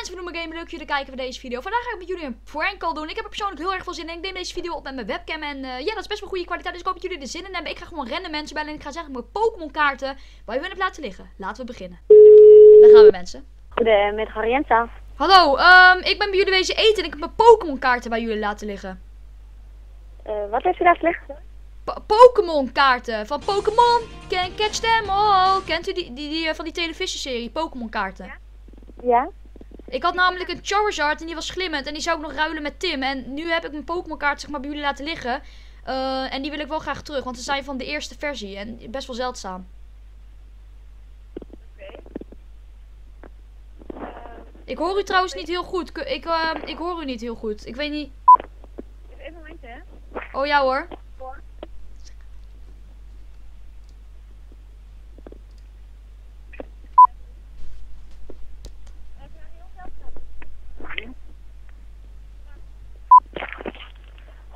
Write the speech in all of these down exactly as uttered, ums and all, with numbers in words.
mensen van Noemer Game, leuk dat jullie kijken voor deze video. Vandaag ga ik met jullie een prank call doen. Ik heb er persoonlijk heel erg veel zin in. Ik neem deze video op met mijn webcam en uh, ja, dat is best wel goede kwaliteit. Dus ik hoop dat jullie er zin in hebben. Ik ga gewoon random mensen bellen en ik ga zeggen mijn Pokémon kaarten waar je wil hebt laten liggen. Laten we beginnen. Daar gaan we, mensen. Goedemiddag, Arienta. Hallo, um, ik ben bij jullie wezen eten en ik heb mijn Pokémon kaarten bij jullie laten liggen. Uh, wat heeft u laten liggen? Pokémon kaarten van Pokémon Can Catch Them All. Kent u die, die, die van die televisieserie Pokémon kaarten? Ja. Ja. Ik had namelijk een Charizard en die was glimmend en die zou ik nog ruilen met Tim. En nu heb ik mijn Pokémon kaart zeg maar bij jullie laten liggen. Uh, en die wil ik wel graag terug, want ze zijn van de eerste versie en best wel zeldzaam. Oké. Okay. Uh, ik hoor u trouwens niet heel goed. Ik, uh, ik hoor u niet heel goed. Ik weet niet... Even een momentje, hè? Oh ja hoor.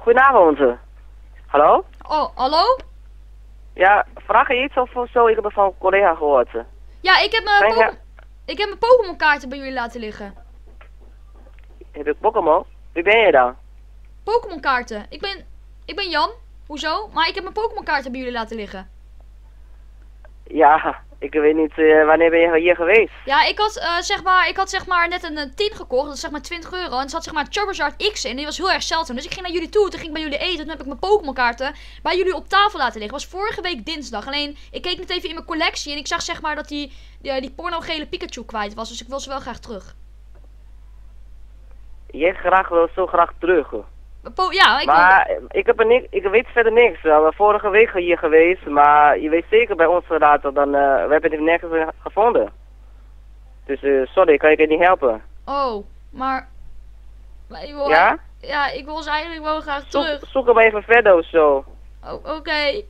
Goedenavond. Hallo? Oh, hallo? Ja, vraag je iets of zo? Ik heb het van een collega gehoord. Ja, ik heb mijn Pokémon... Ik heb mijn Pokémon kaarten bij jullie laten liggen. Heb ik Pokémon? Wie ben je dan? Pokémon kaarten. Ik ben... Ik ben Jan. Hoezo? Maar ik heb mijn Pokémon kaarten bij jullie laten liggen. Ja, ik weet niet uh, wanneer ben je hier geweest. Ja, ik had, uh, zeg maar, ik had zeg maar net een, een tien gekocht, dat is zeg maar twintig euro. En er zat zeg maar Charizard X in en die was heel erg zeldzaam. Dus ik ging naar jullie toe, toen ging ik bij jullie eten, toen heb ik mijn Pokémon kaarten bij jullie op tafel laten liggen. Dat was vorige week dinsdag. Alleen, ik keek net even in mijn collectie en ik zag zeg maar dat die, die, die porno-gele Pikachu kwijt was. Dus ik wil ze wel graag terug. Jij graag wil zo graag terug, hoor. Po ja, ik maar wil... ik, heb er niks, ik weet verder niks. We zijn vorige week hier geweest, maar je weet zeker bij ons later, dan, uh, we hebben het nergens gevonden. Dus uh, sorry, kan ik je niet helpen. Oh, maar... maar ik wil ja? Ja, ik wil ze eigenlijk wel graag terug. Zoek, zoek hem even verder of zo. Oh, oké. Okay.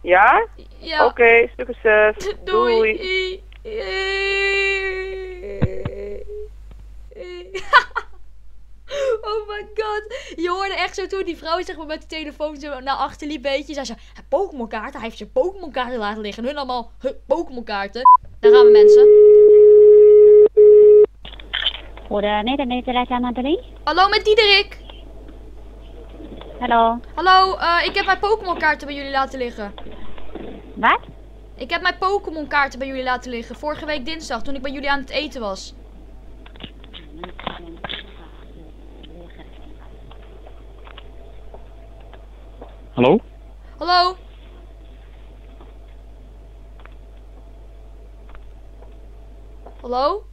Ja? Ja. Oké, okay, succes. Doei. Doei. Oh my god. Je hoorde echt zo toen die vrouw zeg maar, met de telefoon zo naar achter liep een beetje. Zij zei, Pokémon kaarten? Hij heeft zijn Pokémon kaarten laten liggen. En hun allemaal, Pokémon kaarten. Daar gaan we, mensen. Hallo, met Diederik. Hallo. Hallo, uh, ik heb mijn Pokémon kaarten bij jullie laten liggen. Wat? Ik heb mijn Pokémon kaarten bij jullie laten liggen. Vorige week dinsdag, toen ik bij jullie aan het eten was. Hallo? Hallo? Hallo?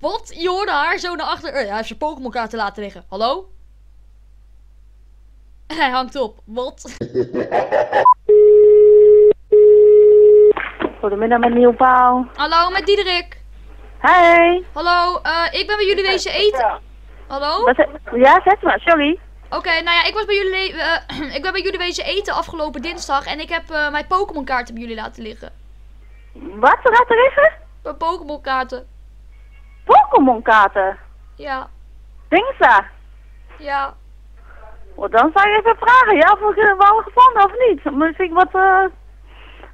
Wat? Je hoorde haar zo naar achter. Hij heeft zijn Pokémon kaarten laten liggen. Hallo? En hij hangt op. Wat? Goedemiddag met Nieuwbouw. Hallo, met Diederik. Hi. Hallo, uh, ik ben bij jullie wezen eten. Hallo? Wat, ja, zeg maar, sorry. Oké, okay, nou ja, ik was bij jullie, uh, ik ben bij jullie wezen eten afgelopen dinsdag en ik heb uh, mijn Pokémon kaarten bij jullie laten liggen. Wat laten liggen? Mijn Pokémon kaarten. Pokémon kaarten? Ja. Dinsdag? Ja. Oh, dan zou je even vragen, ja, of ik het wel gevonden of niet. Misschien wat, uh,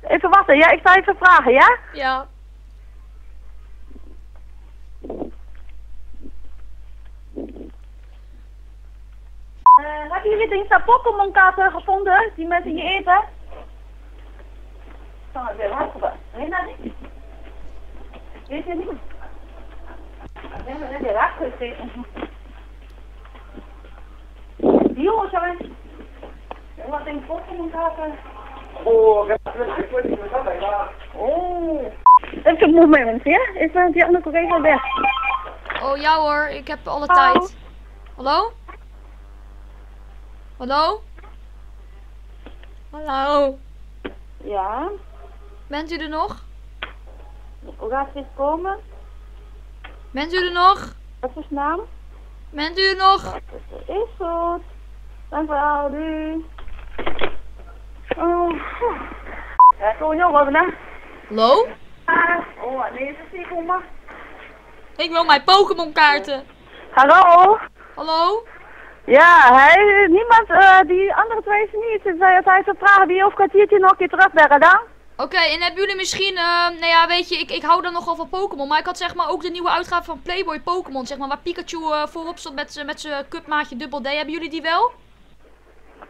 even wachten, ja, ik zou even vragen, ja? Ja. Uh, hebben jullie dinsdag Pokémon kaarten gevonden die mensen hier eten? Kan het weer hard gebeuren? Weet je dat niet? Weet je niet? Ik heb het net weer hard gegeven. Die jongens, jongens. Wat zijn Pokémon kaarten? Oh, ik heb het niet meer bij daar. Oh. Even een moment, ja? Is uh, die andere collega weg? Oh ja hoor, ik heb alle Hallo. tijd. Hallo? Hallo? Hallo? Ja? Bent u er nog? Hoe gaat het komen? Bent u er nog? Wat is naam? Bent u er nog? Dat is goed. Dank voor u. Oh. Ja, kom je op, hè? Hallo? Oh, nee, dat is niet goed. Ik wil mijn Pokémon kaarten. Hallo? Hallo? Ja, hij, niemand, uh, die andere twee is niet. Ze zei dat hij zou vragen wie over een kwartiertje nog een keer terugbellen dan. Oké, okay, en hebben jullie misschien, uh, nou ja, weet je, ik, ik hou dan nogal van Pokémon, maar ik had zeg maar ook de nieuwe uitgave van Playboy Pokémon, zeg maar, waar Pikachu uh, voorop stond met zijn cupmaatje Double D. Hebben jullie die wel?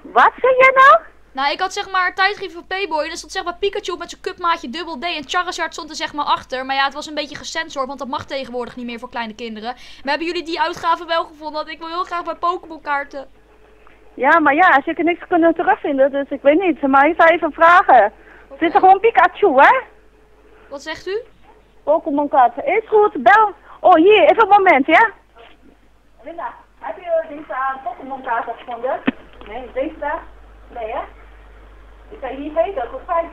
Wat zeg jij nou? Nou, ik had zeg maar tijdgegeven van Playboy en er stond zeg maar Pikachu met zijn cupmaatje Double D en Charizard stond er zeg maar achter. Maar ja, het was een beetje gesensord, want dat mag tegenwoordig niet meer voor kleine kinderen. Maar hebben jullie die uitgave wel gevonden? Want ik wil heel graag bij Pokémon kaarten. Ja, maar ja, als ik er niks kunnen terugvinden, dus ik weet niet. Maar ik zou even vragen. Okay. Zit er gewoon Pikachu, hè? Wat zegt u? Pokémon kaarten. Is goed, bel. Oh, hier, even een moment, ja? Linda, heb je deze aan Pokémon kaarten gevonden? Nee, deze daar? Nee, hè? Ik kan je niet weten, goed fijn.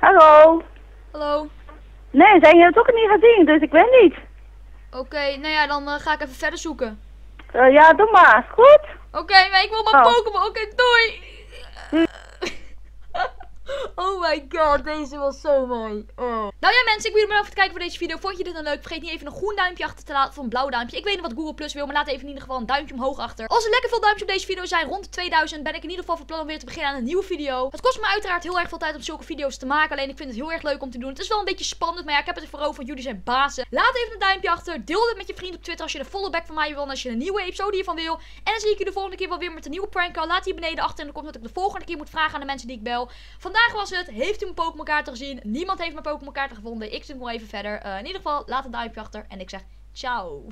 Hallo. Hallo. Nee, zij hebben het ook niet gezien, dus ik weet niet. Oké, okay, nou ja, dan uh, ga ik even verder zoeken. Uh, ja, doe maar. Goed? Oké, okay, maar ik wil mijn oh. Pokémon. Oké, okay, doei. Hm. Oh my god, deze was zo mooi. Oh. Nou ja mensen, ik wil jullie bedanken voor het kijken voor deze video. Vond je dit dan leuk? Vergeet niet even een groen duimpje achter te laten of een blauw duimpje. Ik weet niet wat Google Plus wil, maar laat even in ieder geval een duimpje omhoog achter. Als er lekker veel duimpjes op deze video zijn, rond de tweeduizend, ben ik in ieder geval van plan om weer te beginnen aan een nieuwe video. Het kost me uiteraard heel erg veel tijd om zulke video's te maken. Alleen ik vind het heel erg leuk om te doen. Het is wel een beetje spannend, maar ja, ik heb het er voor over, want jullie zijn bazen. Laat even een duimpje achter. Deel dit met je vrienden op Twitter als je een followback van mij wil en als je een nieuwe episode hiervan wil. En dan zie ik je de volgende keer wel weer met een nieuwe prankcall. Laat hier beneden achter en dan komt dat ik de volgende keer moet vragen aan de mensen die ik bel. Vandaag was het, heeft u mijn Pokémon kaarten gezien? Niemand heeft mijn Pokémon kaarten gevonden. Ik zoek nog even verder. Uh, in ieder geval, laat een duimpje achter en ik zeg ciao.